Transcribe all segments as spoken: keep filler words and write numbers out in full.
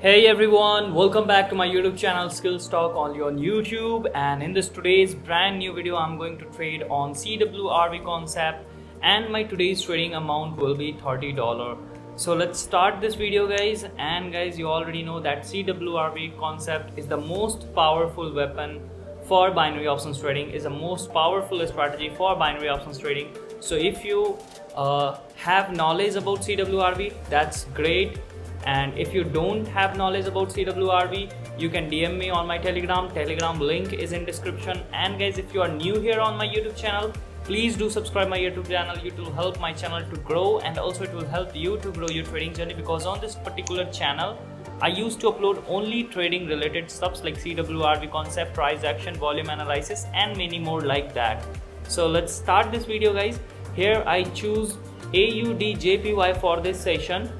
Hey everyone, welcome back to my YouTube channel Skills Talk only on YouTube, and in this today's brand new video I'm going to trade on C W R V concept and my today's trading amount will be thirty dollars. So let's start this video guys. And guys, you already know that C W R V concept is the most powerful weapon for binary options trading, is the most powerful strategy for binary options trading. So if you uh, have knowledge about C W R V, that's great. And if you don't have knowledge about C W R V, you can D M me on my Telegram. Telegram link is in description. And guys, if you are new here on my YouTube channel, please do subscribe my YouTube channel. It will help my channel to grow, and also it will help you to grow your trading journey, because on this particular channel, I used to upload only trading related stuffs like C W R V concept, price action, volume analysis, and many more like that. So let's start this video guys. Here I choose A U D J P Y for this session.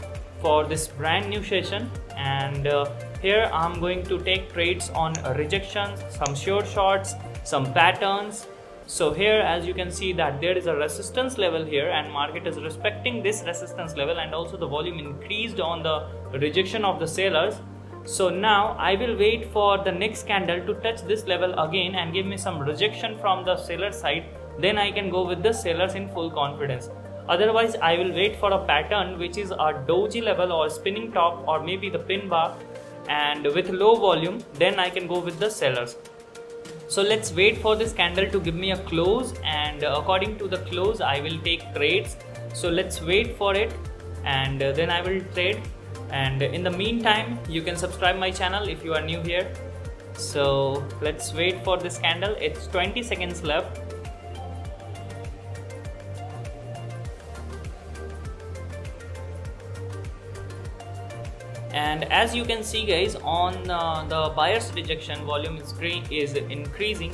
For this brand new session, and uh, here I'm going to take trades on rejections, some short shorts, some patterns. So here as you can see that there is a resistance level here, and market is respecting this resistance level, and also the volume increased on the rejection of the sellers. So now I will wait for the next candle to touch this level again and give me some rejection from the seller side, then I can go with the sellers in full confidence. Otherwise, I will wait for a pattern which is a doji level or spinning top or maybe the pin bar, and with low volume, then I can go with the sellers. So let's wait for this candle to give me a close, and according to the close, I will take trades. So let's wait for it and then I will trade. And in the meantime, you can subscribe my channel if you are new here. So let's wait for this candle. It's twenty seconds left. And as you can see guys, on uh, the buyer's rejection, volume is, is increasing,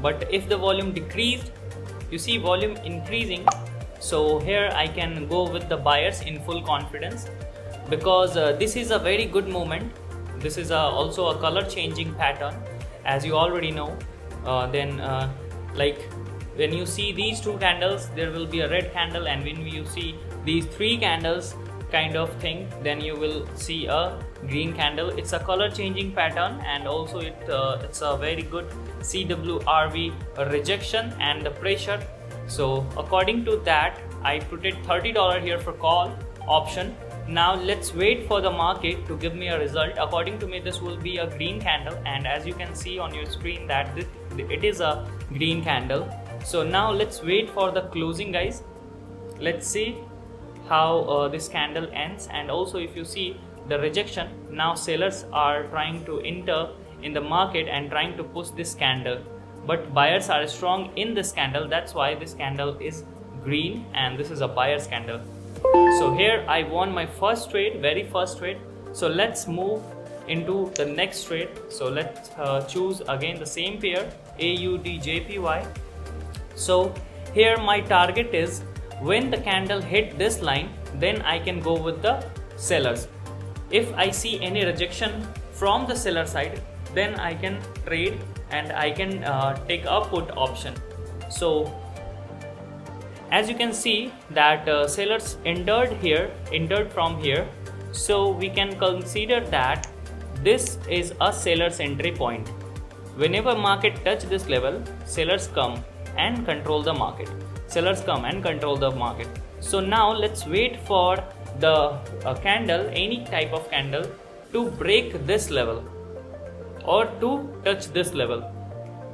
but if the volume decreased, you see volume increasing. So here I can go with the buyers in full confidence, because uh, this is a very good moment. This is a, also a color changing pattern, as you already know. Uh, then uh, like when you see these two candles, there will be a red candle, and when you see these three candles kind of thing, then you will see a green candle. It's a color changing pattern, and also it uh, it's a very good C W R V rejection and the pressure. So according to that, I put it thirty dollars here for call option. Now let's wait for the market to give me a result. According to me, this will be a green candle, and as you can see on your screen that this, it is a green candle. So now let's wait for the closing guys. Let's see how uh, this candle ends. And also if you see the rejection, now sellers are trying to enter in the market and trying to push this candle, but buyers are strong in this candle. That's why this candle is green, and this is a buyer's candle. So here I won my first trade, very first trade. So let's move into the next trade. So let's uh, choose again the same pair, A U D J P Y. So here my target is, when the candle hit this line, then I can go with the sellers. If I see any rejection from the seller side, then I can trade and I can uh, take a put option. So as you can see that uh, sellers entered here, entered from here. So we can consider that this is a seller's entry point. Whenever market touch this level, sellers come and control the market. Sellers come and control the market. So now let's wait for the uh, candle, any type of candle, to break this level or to touch this level.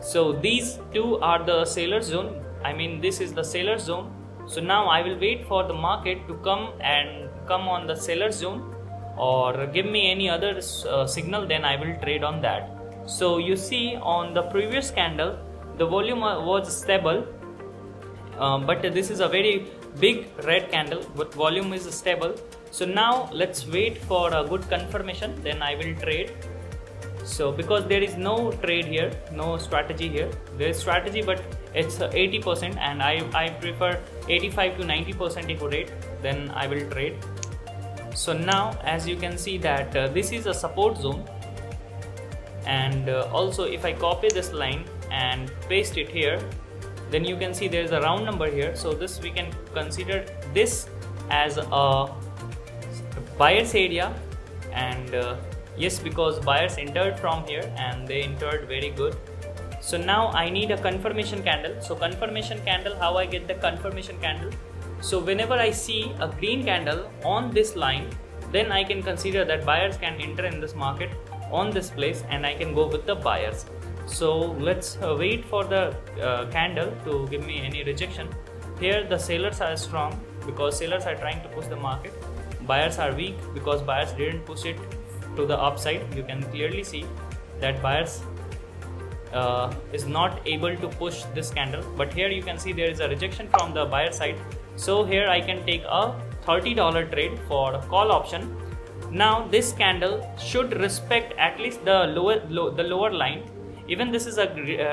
So these two are the seller zone. I mean, this is the seller zone. So now I will wait for the market to come and come on the seller zone or give me any other uh, signal, then I will trade on that. So you see on the previous candle, the volume was stable. Uh, but this is a very big red candle, but volume is stable. So now let's wait for a good confirmation, then I will trade. So because there is no trade here, no strategy here. There is strategy, but it's eighty percent, and I, I prefer eighty-five to ninety percent accurate, then I will trade. So now as you can see that uh, this is a support zone, and uh, also if I copy this line and paste it here, then you can see there is a round number here. So this we can consider this as a buyer's area, and uh, Yes, because buyers entered from here and they entered very good. So now I need a confirmation candle. So confirmation candle, how I get the confirmation candle? So whenever I see a green candle on this line, then I can consider that buyers can enter in this market on this place and I can go with the buyers. So let's uh, wait for the uh, candle to give me any rejection. Here the sellers are strong because sellers are trying to push the market. Buyers are weak because buyers didn't push it to the upside. You can clearly see that buyers uh, is not able to push this candle. But here you can see there is a rejection from the buyer side. So here I can take a thirty dollar trade for a call option. Now this candle should respect at least the lower low, the lower line. Even this is a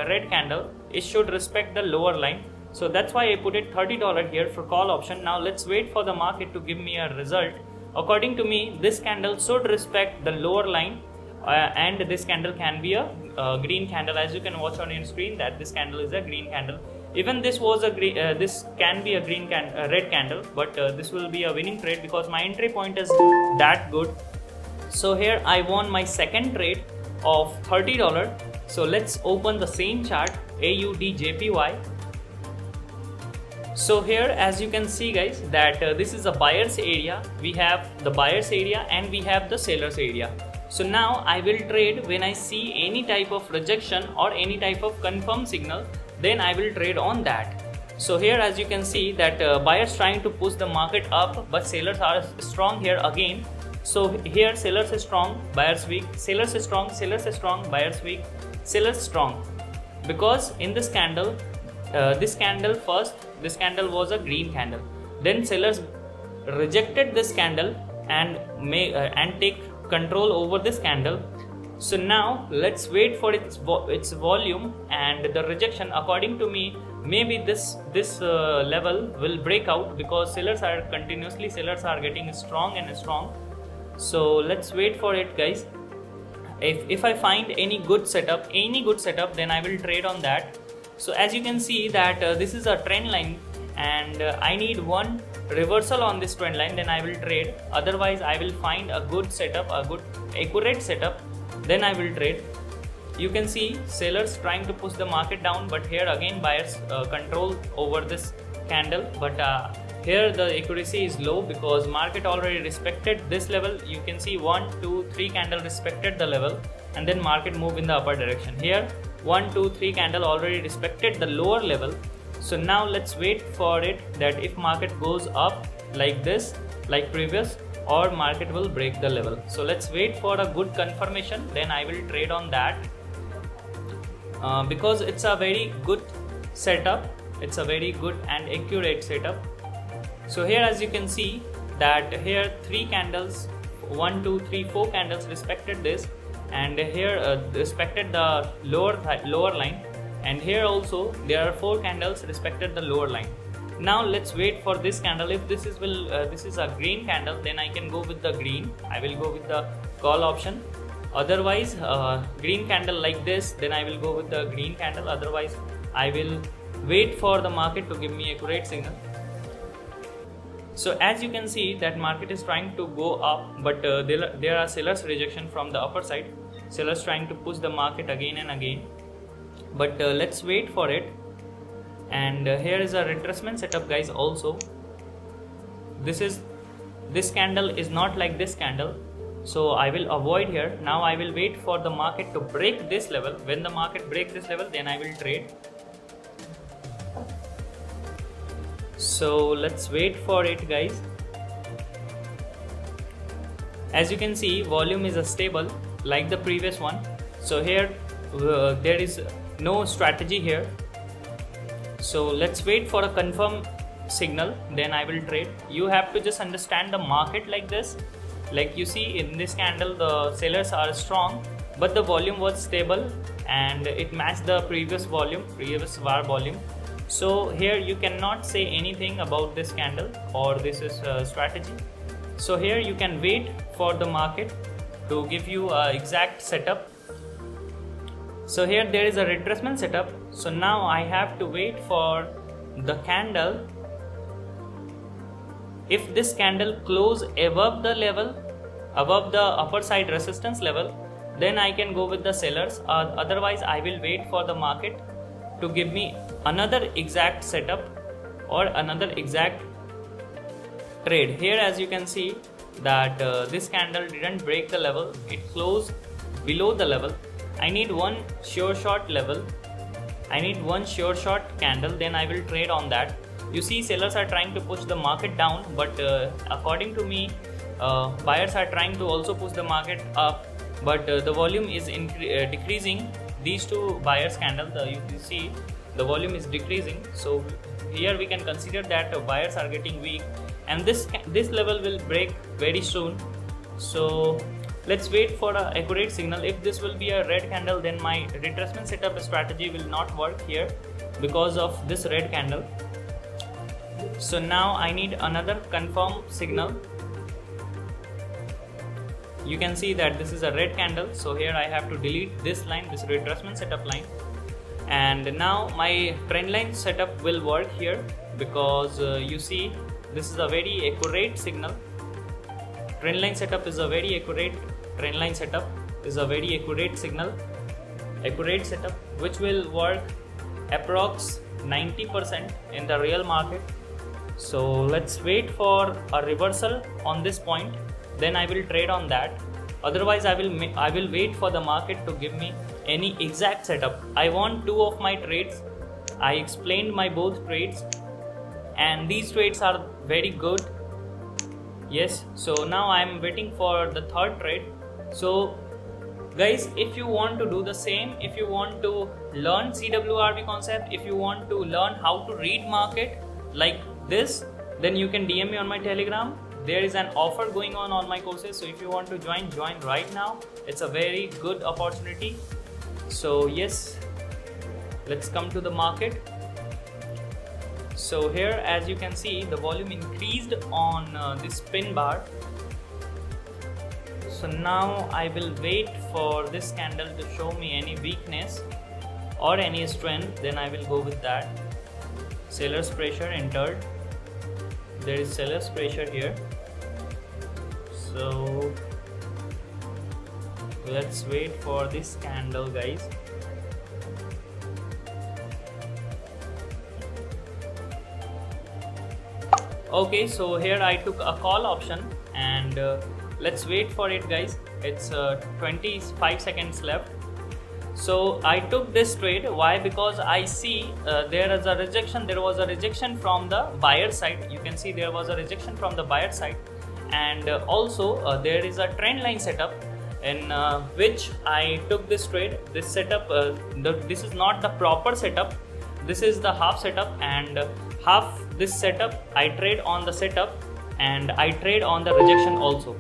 red candle, it should respect the lower line. So that's why I put it thirty dollars here for call option. Now let's wait for the market to give me a result. According to me, this candle should respect the lower line uh, and this candle can be a uh, green candle. As you can watch on your screen that this candle is a green candle. Even this was a green, uh, this can be a green can uh, red candle, but uh, this will be a winning trade because my entry point is that good. So here I won my second trade of thirty dollars. So let's open the same chart, A U D J P Y. So here as you can see guys that uh, this is a buyer's area. We have the buyer's area and we have the seller's area. So now I will trade when I see any type of rejection or any type of confirm signal, then I will trade on that. So here as you can see that uh, buyers trying to push the market up, but sellers are strong here again. So here sellers is strong, buyers weak, sellers is strong, sellers is strong, buyers weak, sellers strong. Because in this candle, uh, this candle first, this candle was a green candle. Then sellers rejected this candle and may uh, and take control over this candle. So now let's wait for its vo its volume and the rejection. According to me, maybe this this uh, level will break out because sellers are continuously sellers are getting strong and strong. So let's wait for it, guys. If if I find any good setup, any good setup, then I will trade on that. So as you can see that uh, this is a trend line, and uh, I need one reversal on this trend line, then I will trade. Otherwise, I will find a good setup, a good accurate setup. Then I will trade. You can see sellers trying to push the market down, but here again buyers uh, control over this candle. But uh, here the accuracy is low because market already respected this level. You can see one, two, three candle respected the level, and then market move in the upper direction. Here one, two, three candle already respected the lower level. So now let's wait for it that if market goes up like this, like previous, or market will break the level. So let's wait for a good confirmation, then I will trade on that. Uh, because it's a very good setup, it's a very good and accurate setup. So here as you can see that here three candles, one, two, three, four candles respected this, and here uh, respected the lower, lower line, and here also there are four candles respected the lower line. Now let's wait for this candle. If this is will uh, this is a green candle, then I can go with the green. I will go with the call option. Otherwise uh, green candle like this, then I will go with the green candle. Otherwise I will wait for the market to give me a great signal. So as you can see that market is trying to go up, but uh, there, there are sellers rejection from the upper side. Sellers trying to push the market again and again, but uh, let's wait for it. And uh, here is a retracement setup, guys. Also this is this candle is not like this candle, so I will avoid here. Now I will wait for the market to break this level. When the market breaks this level, then I will trade. So let's wait for it, guys. As you can see, volume is a stable like the previous one. So here uh, there is no strategy here. So let's wait for a confirm signal, then I will trade. You have to just understand the market like this. Like you see in this candle, the sellers are strong, but the volume was stable and it matched the previous volume, previous war volume. So here you cannot say anything about this candle or this is a strategy. So here you can wait for the market to give you an exact setup. So here there is a retracement setup. So now I have to wait for the candle. If this candle close above the level, above the upper side resistance level, then I can go with the sellers, or otherwise I will wait for the market to give me another exact setup or another exact trade. Here as you can see that uh, this candle didn't break the level, it closed below the level. I need one sure shot level, I need one sure shot candle, then I will trade on that. You see, sellers are trying to push the market down, but uh, according to me uh, buyers are trying to also push the market up, but uh, the volume is uh, decreasing. These two buyers candle, the, you can see the volume is decreasing, so here we can consider that uh, buyers are getting weak, and this this level will break very soon. So let's wait for an accurate signal. If this will be a red candle, then my retracement setup strategy will not work here because of this red candle. So now I need another confirm signal. You can see that this is a red candle, so here I have to delete this line, this retracement setup line, and now my trend line setup will work here because uh, you see this is a very accurate signal. Trend line setup is a very accurate trend line setup is a very accurate signal, accurate setup which will work approx ninety percent in the real market. So let's wait for a reversal on this point, then I will trade on that. Otherwise I will I will wait for the market to give me any exact setup. I want two of my trades. I explained my both trades, and these trades are very good. Yes, so now I am waiting for the third trade. So guys, if you want to do the same, if you want to learn C W R V concept, if you want to learn how to read market like this, then you can D M me on my Telegram. There is an offer going on on my courses, so if you want to join, join right now. It's a very good opportunity. So yes, let's come to the market. So here as you can see, the volume increased on uh, this pin bar. So now I will wait for this candle to show me any weakness or any strength, then I will go with that. Seller's pressure entered. There is seller's pressure here. So let's wait for this candle, guys. Okay, so here I took a call option, and uh, let's wait for it, guys. It's uh, twenty-five seconds left. So I took this trade. Why? Because I see uh, there is a rejection. There was a rejection from the buyer side. You can see there was a rejection from the buyer side, and uh, also uh, there is a trend line setup in uh, which I took this trade. This setup, uh, the, this is not the proper setup. This is the half setup, and uh, half this setup I trade on the setup, and I trade on the rejection also.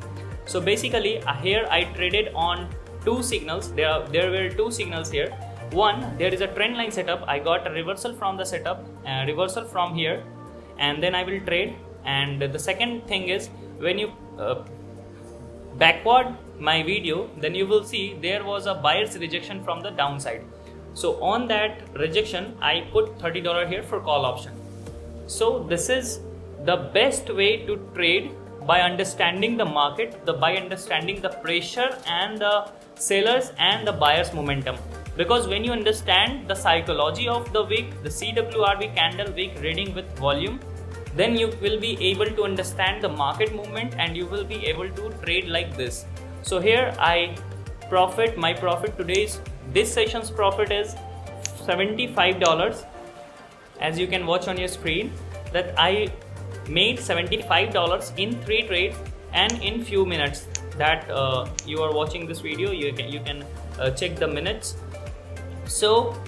So basically here I traded on two signals. There are, there were two signals here. One, there is a trend line setup. I got a reversal from the setup, uh, reversal from here, and then I will trade. And the second thing is, when you uh, backward my video, then you will see there was a buyer's rejection from the downside. So on that rejection I put thirty dollars here for call option. So this is the best way to trade, by understanding the market, the by understanding the pressure and the sellers and the buyers momentum. Because when you understand the psychology of the wick, the C W R V candle wick reading with volume, then you will be able to understand the market movement, and you will be able to trade like this. So here I profit, my profit today's, this session's profit is seventy-five dollars. As you can watch on your screen that I made seventy-five dollars in three trades and in few minutes that uh, you are watching this video. You can you can uh, check the minutes. So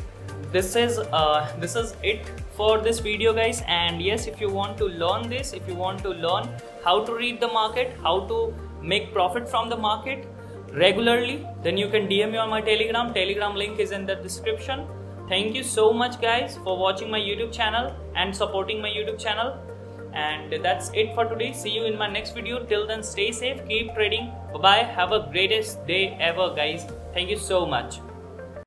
this is uh, this is it for this video, guys. And yes, if you want to learn this, if you want to learn how to read the market, how to make profit from the market regularly, then you can D M me on my Telegram. Telegram link is in the description. Thank you so much, guys, for watching my YouTube channel and supporting my YouTube channel. And that's it for today. See you in my next video. Till then, stay safe, keep trading. Bye bye. Have a greatest day ever, guys. Thank you so much.